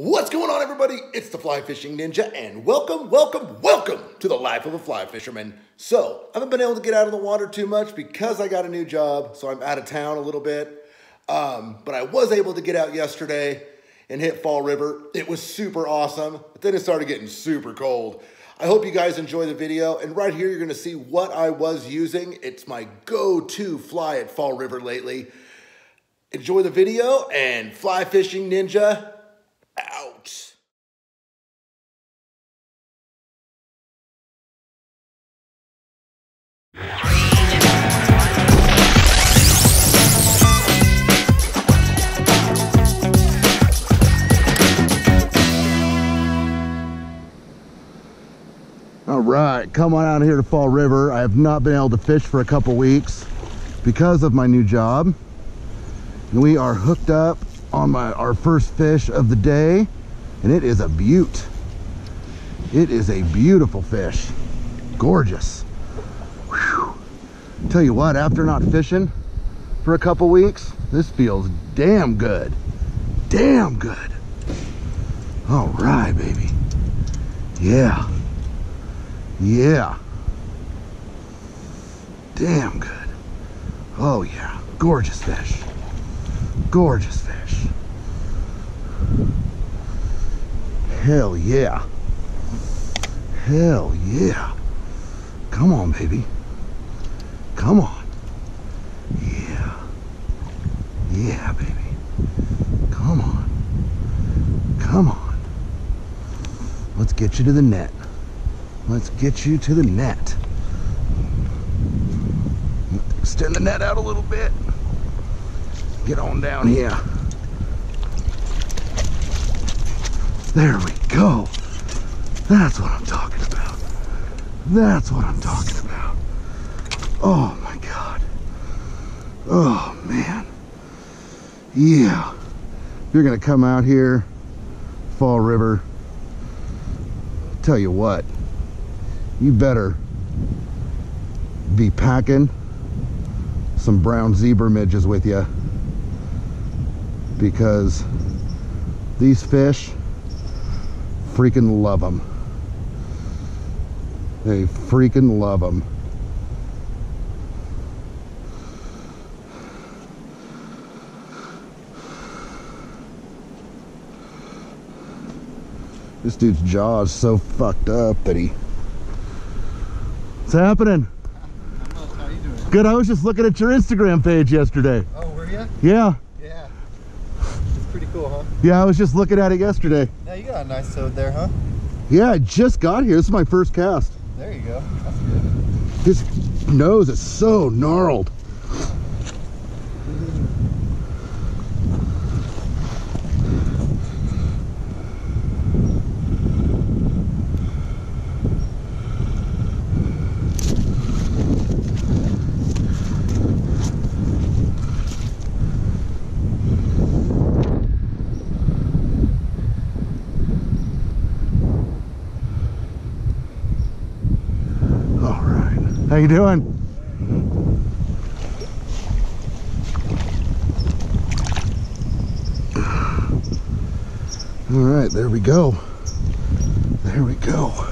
What's going on, everybody? It's the Fly Fishing Ninja, and welcome to the life of a fly fisherman. So, I haven't been able to get out of the water too much because I got a new job, so I'm out of town a little bit. But I was able to get out yesterday and hit Fall River. It was super awesome, but then it started getting super cold. I hope you guys enjoy the video, and right here you're gonna see what I was using. It's my go-to fly at Fall River lately. Enjoy the video, and Fly Fishing Ninja, out. All right, come on out here to Fall River. I have not been able to fish for a couple weeks because of my new job. And we are hooked up on our first fish of the day, and it is a beaut. It is a beautiful fish, gorgeous. Whew. Tell you what, after not fishing for a couple weeks, this feels damn good, damn good. All right, baby. Yeah, damn good. Oh yeah, gorgeous fish, gorgeous fish. Hell yeah. Hell yeah. Come on, baby. Come on. Yeah. Yeah, baby. Come on. Come on. Let's get you to the net. Let's get you to the net. Extend the net out a little bit. Get on down here. There we go. That's what I'm talking about. That's what I'm talking about. Oh my God. Oh man. Yeah. If you're gonna come out here, Fall River, I'll tell you what, you better be packing some brown zebra midges with you, because these fish, freaking love them. They freaking love them. This dude's jaw is so fucked up that he... What's happening? I'm well, how you doing? Good, I was just looking at your Instagram page yesterday. Oh, were you? Yeah. Pretty cool, huh? Yeah, I was just looking at it yesterday. Yeah, you got a nice toad there, huh? Yeah, I just got here. This is my first cast. There you go. That's good. His nose is so gnarled. How you doing? All right, there we go. There we go.